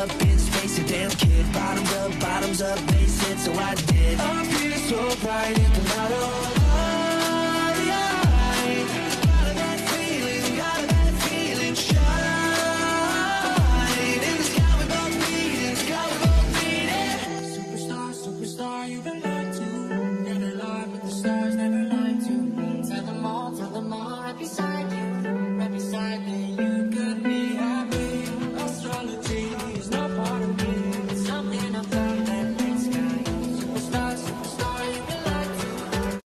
up in space, a damn kid. Bottoms up, face it, so I